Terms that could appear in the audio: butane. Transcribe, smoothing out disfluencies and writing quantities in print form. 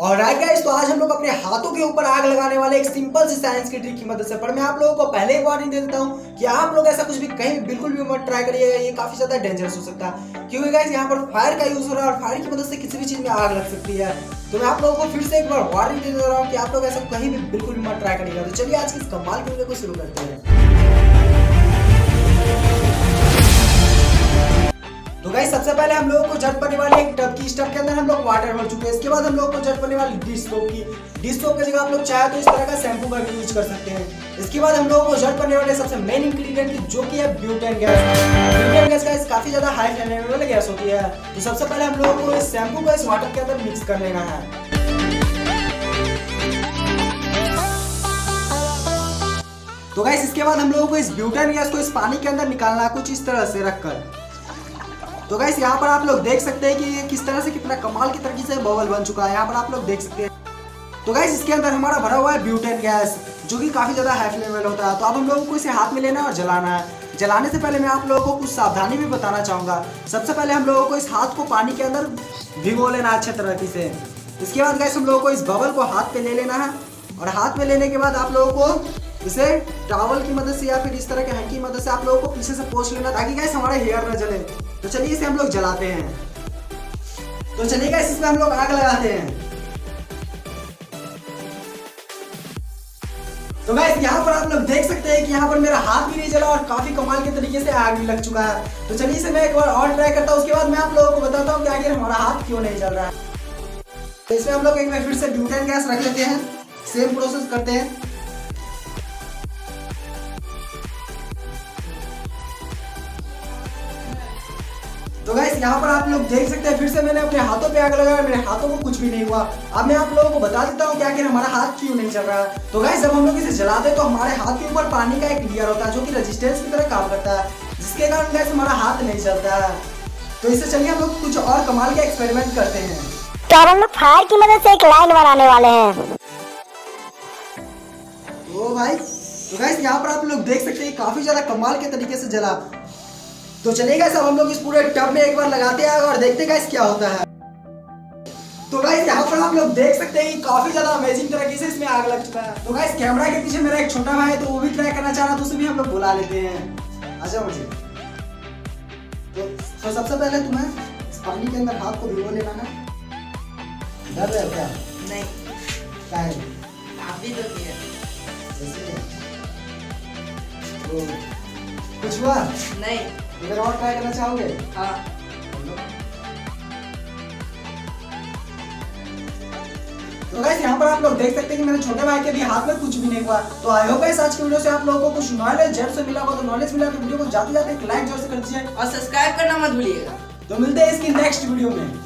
Alright guys, तो आज हम लोग अपने हाथों के ऊपर आग लगाने वाले एक सिंपल सी साइंस की ट्रिक की मदद से, पर मैं आप लोगों को पहले ही वार्निंग दे देता हूं कि आप लोग ऐसा कुछ भी कहीं बिल्कुल भी मत ट्राई करिएगा। ये काफी ज्यादा डेंजरस हो सकता है क्योंकि गाइस यहाँ पर फायर का यूज हो रहा है और फायर की मदद से किसी भी चीज में आग लग सकती है। तो मैं आप लोगों को फिर से एक बार वार्निंग दे रहा हूँ कि आप लोग ऐसा कहीं भी बिल्कुल भी मत ट्राई करिएगा। तो चलिए आज के इस कमाल की वीडियो को शुरू करते हैं। तो गाइस सबसे पहले हम लोगों को जरूरत पड़ने वाली एक टब की, इस टब के अंदर हम लोग वाटर भर चुके हैं। इसके बाद हम लोगों को जरूरत पड़ने वाली डिश सोप की, डिश सोप की जगह आप लोग चाहे तो इस तरह का शैम्पू का भी यूज कर सकते हैं। इसके बाद हम लोगों को जरूरत पड़ने वाले सबसे मेन इंग्रेडिएंट की, जो कि है ब्यूटेन गैस। ब्यूटेन गैस का काफी ज्यादा हाई फ्लेम वाली गैस होती है। तो सबसे पहले हम लोगों को इस शैम्पू को इस वाटर के अंदर मिक्स कर लेना है। तो गाइस इसके बाद हम लोगों को इस ब्यूटेन गैस को इस पानी के अंदर निकालना है, कुछ इस तरह से रखकर। तो गाइस यहाँ पर आप लोग देख सकते हैं कि ये किस तरह से कितना कमाल की तरीके से बबल बन चुका है, यहाँ पर आप लोग देख सकते हैं। तो गाइस इसके अंदर हमारा भरा हुआ है ब्यूटेन गैस, जो कि काफी ज्यादा हाई फ्लेम वाला होता है। तो अब हम लोगों को इसे हाथ में लेना है और जलाना है। जलाने से पहले मैं आप लोगों को कुछ सावधानी भी बताना चाहूंगा। सबसे पहले हम लोगों को इस हाथ को पानी के अंदर भिगो लेना है अच्छे तरीके से। इसके बाद गाइस हम लोगों को इस बबल को हाथ पे ले लेना है और हाथ में लेने के बाद आप लोगों को इसे टॉवल की मदद से या फिर इस तरह के हैंड की मदद से आप लोगों को पीछे से पोंछ लेना, ताकि गाइस हमारा हेयर ना जले। तो चलिए इसे हम लोग जलाते हैं। तो चलिए गाइस इसमें हम लोग आग लगाते हैं। तो गाइस यहाँ पर आप लोग देख सकते हैं कि यहाँ पर मेरा हाथ भी नहीं जला और काफी कमाल के तरीके से आग भी लग चुका है। तो चलिए इसे मैं एक बार और ट्राई करता हूँ, उसके बाद मैं आप लोगों को बताता हूँ कि आखिर हमारा हाथ क्यों नहीं जल रहा है। तो इसमें हम लोग एक बार फिर से ब्यूटेन गैस रख लेते हैं, सेम प्रोसेस करते हैं। तो गाइस यहाँ पर आप लोग देख सकते हैं फिर से मैंने अपने हाथों पे आग लगाया, मेरे हाथों को कुछ भी नहीं हुआ। अब मैं आप लोगों को बता देता हूँ कि आखिर हमारा हाथ क्यों नहीं चल रहा है। तो गाइस जब हम लोग इसे जलाते हैं तो हमारे हाथ के ऊपर पानी का एक लेयर होता है, जो कि रेजिस्टेंस की तरह काम करता है, जिसके कारण गाइस हमारा हाथ नहीं चलता है। तो इससे चलिए हम लोग कुछ और कमाल का एक्सपेरिमेंट करते हैं। तो अब हम लोग फायर की मदद से एक लाइन बनाने वाले हैं। तो गाइस यहाँ पर आप लोग देख सकते हैं काफी ज्यादा कमाल के तरीके से जला। तो चलेगा सब हम लोग इस पूरे टब में एक बार लगाते हैं और देखते हैं क्या होता है। तो गाइस यहाँ पर आप लोग देख सकते हैं काफी ज्यादा अमेजिंग तरीके से इसमें आग लग चुका है। तो गाइस कैमरा के पीछे मेरा एक छोटा भाई है, तो वो भी ट्राई करना चाह रहा है, तो उसे भी हम लोग बुला लेते हैं। अच्छा मुझे तो सबसे पहले तुम्हें इस पानी के अंदर हाथ को भिगो लेना है। डर रहे हो क्या? नहीं कुछ हुआ नहीं। इधर और ट्राई करना चाहोगे? हाँ। तो गाइस यहाँ पर आप लोग देख सकते हैं कि मेरे छोटे भाई के भी हाथ में कुछ भी नहीं हुआ। तो आई होप गाइस आज की वीडियो से आप लोगों को कुछ नॉलेज जरूर से मिला होगा। तो नॉलेज मिला तो वीडियो को जाते जाते एक लाइक जरूर से कर दीजिए और सब्सक्राइब करना मत भूलिएगा। तो मिलते हैं इसकी नेक्स्ट वीडियो में।